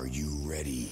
Are you ready?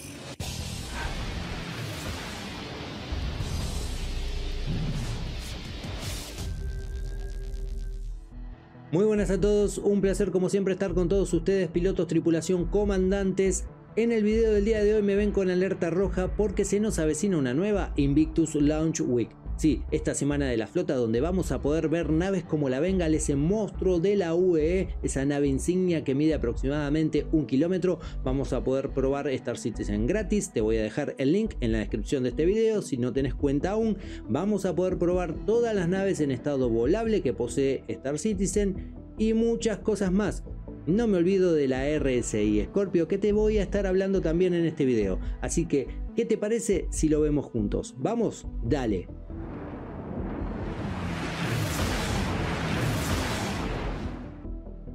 Muy buenas a todos, un placer como siempre estar con todos ustedes, pilotos, tripulación, comandantes. En el video del día de hoy me ven con alerta roja porque se nos avecina una nueva Invictus Launch Week. Sí, esta semana de la flota donde vamos a poder ver naves como la Vengale, ese monstruo de la UEE, esa nave insignia que mide aproximadamente 1 kilómetro. Vamos a poder probar Star Citizen gratis, te voy a dejar el link en la descripción de este video si no tenés cuenta aún. Vamos a poder probar todas las naves en estado volable que posee Star Citizen y muchas cosas más. No me olvido de la RSI Scorpius que te voy a estar hablando también en este video. Así que, ¿qué te parece si lo vemos juntos? ¿Vamos? Dale.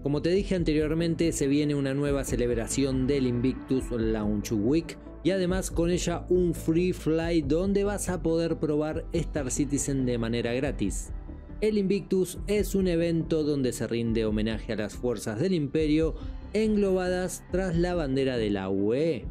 Como te dije anteriormente, se viene una nueva celebración del Invictus Launch Week. Y además con ella un Free Fly donde vas a poder probar Star Citizen de manera gratis. El Invictus es un evento donde se rinde homenaje a las fuerzas del Imperio englobadas tras la bandera de la UEE.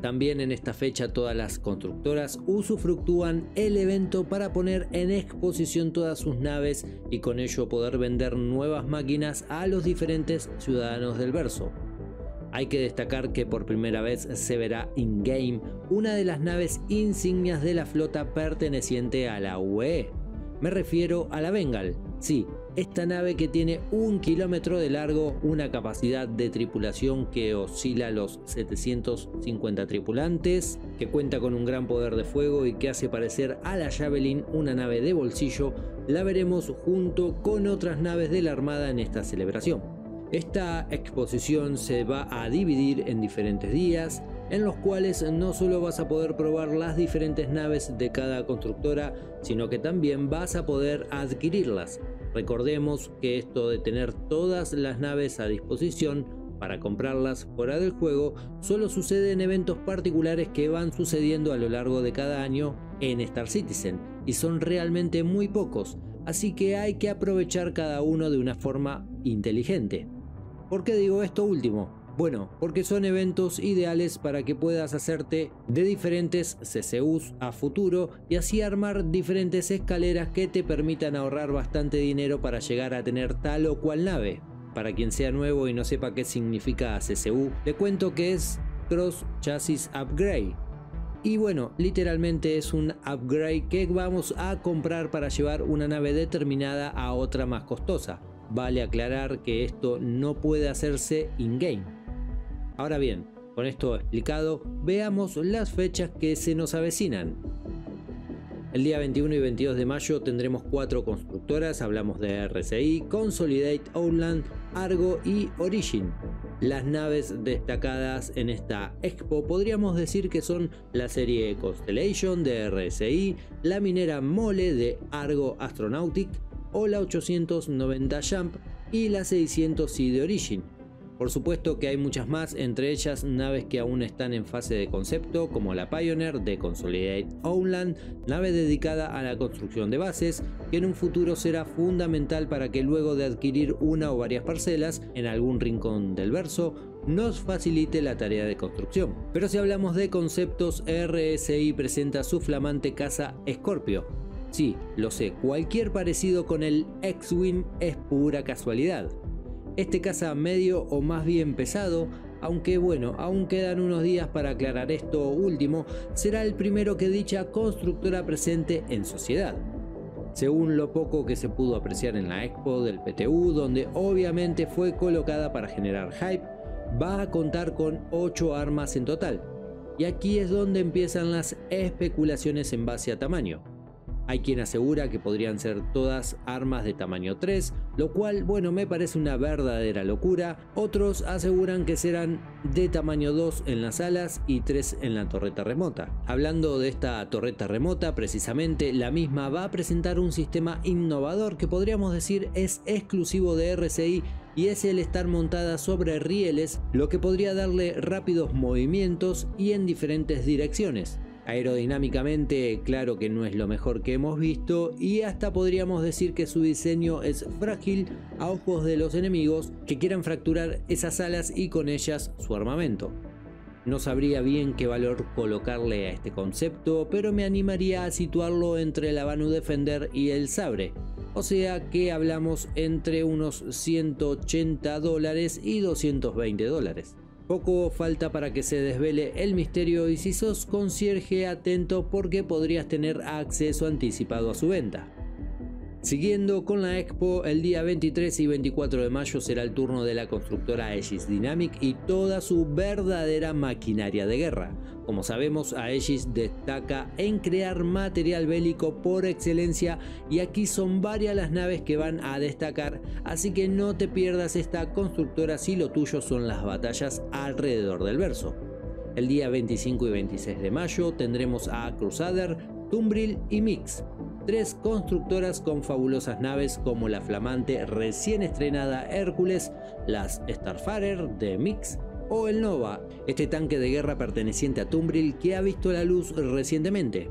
También en esta fecha todas las constructoras usufructúan el evento para poner en exposición todas sus naves y con ello poder vender nuevas máquinas a los diferentes ciudadanos del verso. Hay que destacar que por primera vez se verá in-game una de las naves insignias de la flota perteneciente a la UEE. Me refiero a la Bengal, sí, esta nave que tiene 1 kilómetro de largo, una capacidad de tripulación que oscila a los 750 tripulantes, que cuenta con un gran poder de fuego y que hace parecer a la Javelin una nave de bolsillo. La veremos junto con otras naves de la Armada en esta celebración. Esta exposición se va a dividir en diferentes días, en los cuales no solo vas a poder probar las diferentes naves de cada constructora, sino que también vas a poder adquirirlas. Recordemos que esto de tener todas las naves a disposición para comprarlas fuera del juego, solo sucede en eventos particulares que van sucediendo a lo largo de cada año en Star Citizen, y son realmente muy pocos, así que hay que aprovechar cada uno de una forma inteligente. ¿Por qué digo esto último? Bueno, porque son eventos ideales para que puedas hacerte de diferentes CCUs a futuro y así armar diferentes escaleras que te permitan ahorrar bastante dinero para llegar a tener tal o cual nave. Para quien sea nuevo y no sepa qué significa CCU, le cuento que es Cross Chassis Upgrade. Y bueno, literalmente es un upgrade que vamos a comprar para llevar una nave determinada a otra más costosa. Vale aclarar que esto no puede hacerse in-game. Ahora bien, con esto explicado, veamos las fechas que se nos avecinan. El día 21 y 22 de mayo tendremos 4 constructoras, hablamos de RSI, Consolidated Outland, Argo y Origin. Las naves destacadas en esta expo podríamos decir que son la serie Constellation de RSI, la minera Mole de Argo Astronautic o la 890 Jump y la 600i de Origin. Por supuesto que hay muchas más, entre ellas naves que aún están en fase de concepto, como la Pioneer de Consolidated Outland, nave dedicada a la construcción de bases, que en un futuro será fundamental para que luego de adquirir una o varias parcelas en algún rincón del verso, nos facilite la tarea de construcción. Pero si hablamos de conceptos, RSI presenta su flamante casa Scorpio. Sí, lo sé, cualquier parecido con el X-Wing es pura casualidad. Este caza medio o más bien pesado, aunque bueno, aún quedan unos días para aclarar esto último, será el primero que dicha constructora presente en sociedad. Según lo poco que se pudo apreciar en la expo del PTU, donde obviamente fue colocada para generar hype, va a contar con 8 armas en total. Y aquí es donde empiezan las especulaciones en base a tamaño. Hay quien asegura que podrían ser todas armas de tamaño 3, lo cual, bueno, me parece una verdadera locura. Otros aseguran que serán de tamaño 2 en las alas y 3 en la torreta remota. Hablando de esta torreta remota, precisamente la misma va a presentar un sistema innovador que podríamos decir es exclusivo de RSI y es el estar montada sobre rieles, lo que podría darle rápidos movimientos y en diferentes direcciones. Aerodinámicamente, claro que no es lo mejor que hemos visto y hasta podríamos decir que su diseño es frágil a ojos de los enemigos que quieran fracturar esas alas y con ellas su armamento. No sabría bien qué valor colocarle a este concepto, pero me animaría a situarlo entre la Banu Defender y el Sabre, o sea que hablamos entre unos $180 y $220. Poco falta para que se desvele el misterio, y si sos concierge, atento porque podrías tener acceso anticipado a su venta. Siguiendo con la expo, el día 23 y 24 de mayo será el turno de la constructora Aegis Dynamic y toda su verdadera maquinaria de guerra. Como sabemos, Aegis destaca en crear material bélico por excelencia, y aquí son varias las naves que van a destacar, así que no te pierdas esta constructora si lo tuyo son las batallas alrededor del verso. El día 25 y 26 de mayo tendremos a Crusader, Tumbril y Mix. Tres constructoras con fabulosas naves como la flamante recién estrenada Hércules, las Starfarer de Mix o el Nova, este tanque de guerra perteneciente a Tumbril que ha visto la luz recientemente.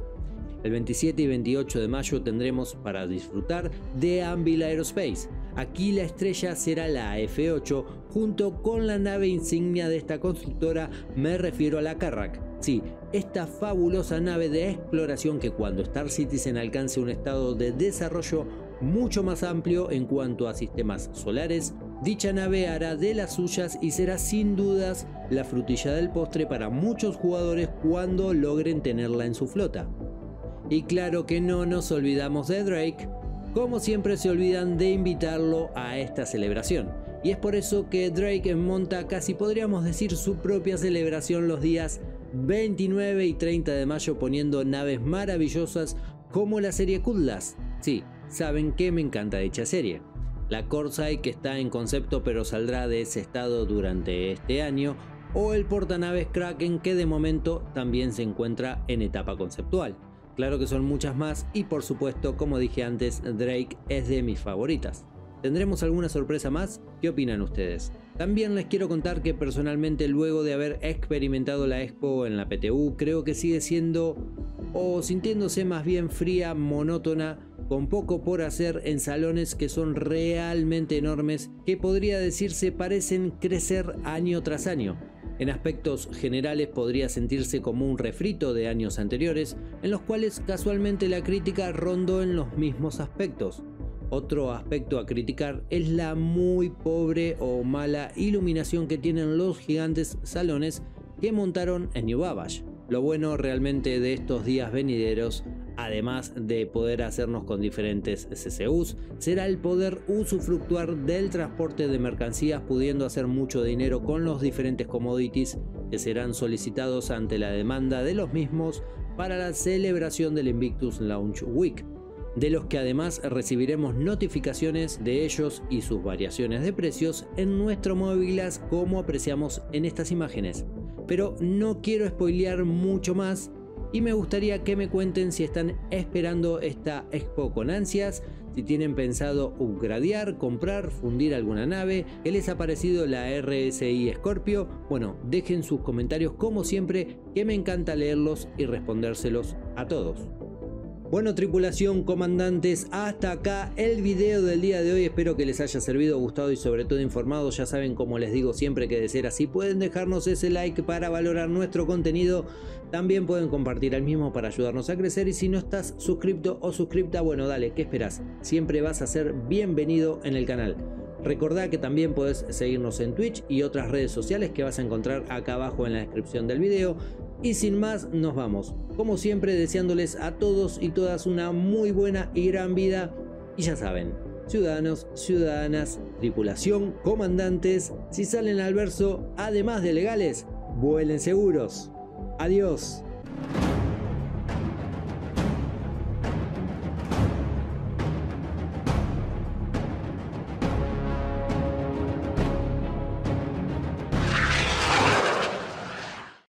El 27 y 28 de mayo tendremos para disfrutar de Anvil Aerospace. Aquí la estrella será la F-8 junto con la nave insignia de esta constructora, me refiero a la Carrack. Sí, esta fabulosa nave de exploración que cuando Star Citizen alcance un estado de desarrollo mucho más amplio en cuanto a sistemas solares, dicha nave hará de las suyas y será sin dudas la frutilla del postre para muchos jugadores cuando logren tenerla en su flota. Y claro que no nos olvidamos de Drake. Como siempre se olvidan de invitarlo a esta celebración, y es por eso que Drake monta casi podríamos decir su propia celebración los días 29 y 30 de mayo, poniendo naves maravillosas como la serie Cutlass. Sí, saben que me encanta dicha serie. La Corsair, que está en concepto pero saldrá de ese estado durante este año, o el portanaves Kraken, que de momento también se encuentra en etapa conceptual. Claro que son muchas más, y por supuesto, como dije antes, Drake es de mis favoritas. ¿Tendremos alguna sorpresa más? ¿Qué opinan ustedes? También les quiero contar que personalmente, luego de haber experimentado la expo en la PTU, creo que sigue siendo o sintiéndose más bien fría, monótona, con poco por hacer en salones que son realmente enormes, que podría decirse parecen crecer año tras año. En aspectos generales podría sentirse como un refrito de años anteriores, en los cuales casualmente la crítica rondó en los mismos aspectos. Otro aspecto a criticar es la muy pobre o mala iluminación que tienen los gigantes salones que montaron en New Babbage. Lo bueno realmente de estos días venideros, además de poder hacernos con diferentes CCUs, será el poder usufructuar del transporte de mercancías, pudiendo hacer mucho dinero con los diferentes commodities que serán solicitados ante la demanda de los mismos para la celebración del Invictus Launch Week, de los que además recibiremos notificaciones de ellos y sus variaciones de precios en nuestro Movieglas, como apreciamos en estas imágenes. Pero no quiero spoilear mucho más, y me gustaría que me cuenten si están esperando esta expo con ansias, si tienen pensado upgradear, comprar, fundir alguna nave, qué les ha parecido la RSI Scorpio. Bueno, dejen sus comentarios como siempre, que me encanta leerlos y respondérselos a todos. Bueno, tripulación, comandantes, hasta acá el video del día de hoy. Espero que les haya servido, gustado y sobre todo informado. Ya saben, como les digo siempre, que de ser así pueden dejarnos ese like para valorar nuestro contenido. También pueden compartir el mismo para ayudarnos a crecer, y si no estás suscripto o suscripta, bueno, dale, ¿qué esperás? Siempre vas a ser bienvenido en el canal. Recordá que también podés seguirnos en Twitch y otras redes sociales que vas a encontrar acá abajo en la descripción del video. Y sin más, nos vamos. Como siempre, deseándoles a todos y todas una muy buena y gran vida. Y ya saben, ciudadanos, ciudadanas, tripulación, comandantes, si salen al verso, además de legales, vuelen seguros. Adiós.